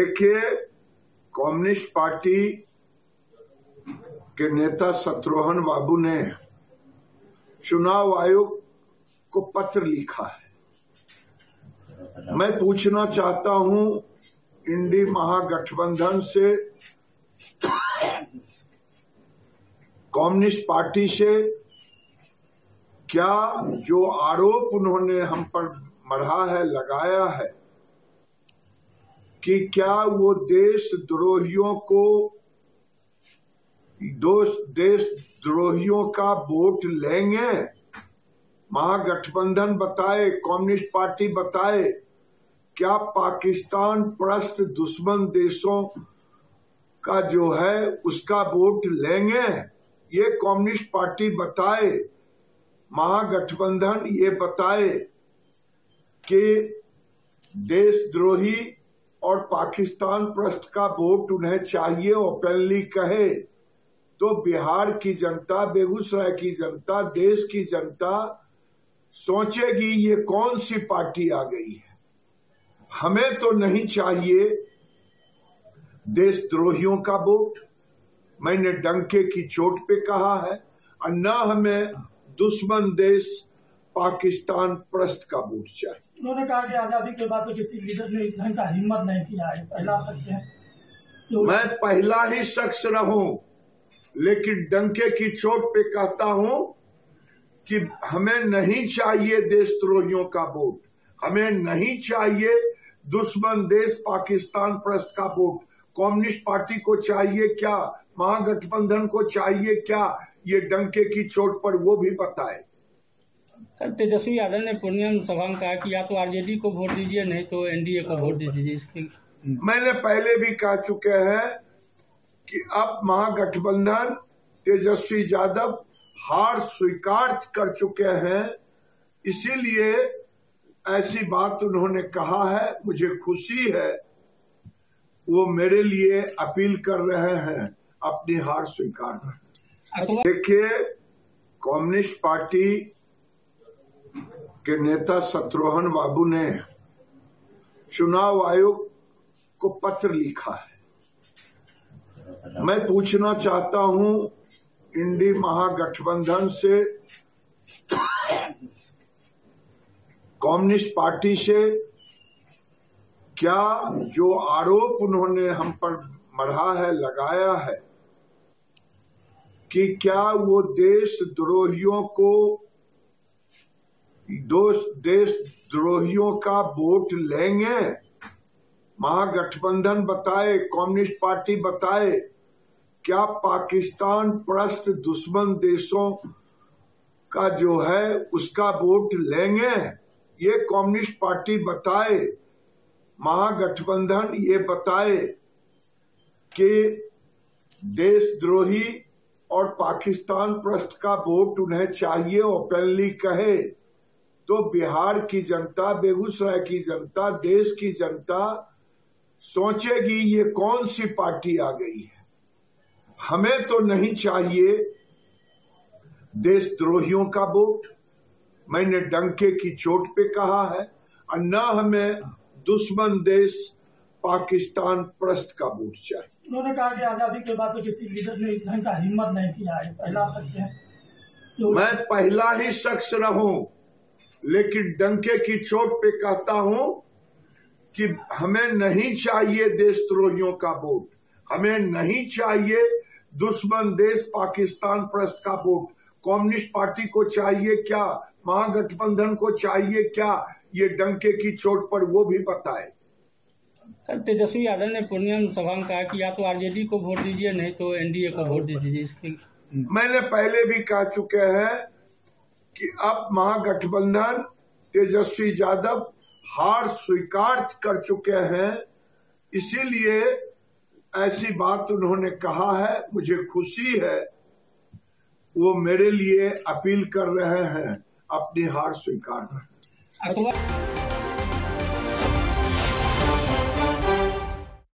देखिए, communist party के नेता शत्रुघ्न बाबू ने चुनाव आयोग को पत्र लिखा है। मैं पूछना चाहता हूं, इंडी महागठबंधन से, कम्युनिस्ट पार्टी से क्या जो आरोप उन्होंने हम पर मढ़ा है, लगाया है कि क्या वो देशद्रोहियों को, देशद्रोहियों का वोट लेंगे? महागठबंधन बताए, कम्युनिस्ट पार्टी बताए, क्या पाकिस्तान परस्त दुश्मन देशों का जो है उसका वोट लेंगे? ये कम्युनिस्ट पार्टी बताए, महागठबंधन ये बताए कि देशद्रोही और पाकिस्तान परस्त का वोट उन्हें चाहिए, ओपनली कहे, तो बिहार की जनता, बेगूसराय की जनता, देश की जनता सोचेगी ये कौन सी पार्टी आ गई है। हमें तो नहीं चाहिए देशद्रोहियों का वोट, मैंने डंके की चोट पे कहा है, और न हमें दुश्मन देश पाकिस्तान परस्त का वोट चाहिए। उन्होंने कहा कि आजादी के बाद तो किसी लीडर ने इस ढंग का हिम्मत नहीं किया है, पहला शख्स है। मैं पहला ही शख्स रहूं, लेकिन डंके की चोट पे कहता हूं कि हमें नहीं चाहिए देशद्रोहियों का वोट, हमें नहीं चाहिए दुश्मन देश पाकिस्तान परस्त का वोट। कम्युनिस्ट पार्टी को चाहिए क्या, महागठबंधन को चाहिए क्या, ये डंके की चोट पर वो भी बताए। कल तेजस्वी यादव ने पूर्णिया में सभा में कहा कि या तो आरजेडी को वोट दीजिए, नहीं तो एनडीए को वोट दीजिए। इसके मैंने पहले भी कह चुके हैं कि अब महागठबंधन, तेजस्वी यादव हार स्वीकार कर चुके हैं, इसीलिए ऐसी बात उन्होंने कहा है। मुझे खुशी है वो मेरे लिए अपील कर रहे हैं, अपनी हार स्वीकार कर। देखिए, कम्युनिस्ट पार्टी के नेता शत्रुघ्न बाबू ने चुनाव आयोग को पत्र लिखा है। मैं पूछना चाहता हूं, इंडी महागठबंधन से, कम्युनिस्ट पार्टी से क्या जो आरोप उन्होंने हम पर मढ़ा है, लगाया है कि क्या वो देशद्रोहियों को, देशद्रोहियों का वोट लेंगे? महागठबंधन बताए, कम्युनिस्ट पार्टी बताए, क्या पाकिस्तान परस्त दुश्मन देशों का जो है उसका वोट लेंगे? ये कम्युनिस्ट पार्टी बताए, महागठबंधन ये बताए कि देशद्रोही और पाकिस्तान परस्त का वोट उन्हें चाहिए, ओपनली कहे, तो बिहार की जनता, बेगूसराय की जनता, देश की जनता सोचेगी ये कौन सी पार्टी आ गई है। हमें तो नहीं चाहिए देशद्रोहियों का वोट, मैंने डंके की चोट पे कहा है, और न हमें दुश्मन देश पाकिस्तान परस्त का वोट चाहिए। उन्होंने कहा कि आजादी के बाद तो किसी लीडर ने इस ढंग का हिम्मत नहीं किया है, पहला शख्स है। मैं पहला ही शख्स रहूं, लेकिन डंके की चोट पे कहता हूं कि हमें नहीं चाहिए देशद्रोहियों का वोट, हमें नहीं चाहिए दुश्मन देश पाकिस्तान परस्त का वोट। कम्युनिस्ट पार्टी को चाहिए क्या, महागठबंधन को चाहिए क्या, ये डंके की चोट पर वो भी बताए। कल तेजस्वी यादव ने पूर्णिया में सभा में कहा कि या तो आरजेडी को वोट दीजिए, नहीं तो एनडीए को वोट दीजिए। इसके मैंने पहले भी कह चुके हैं कि अब महागठबंधन, तेजस्वी यादव हार स्वीकार कर चुके हैं, इसीलिए ऐसी बात उन्होंने कहा है। मुझे खुशी है वो मेरे लिए अपील कर रहे हैं, अपनी हार स्वीकार कर।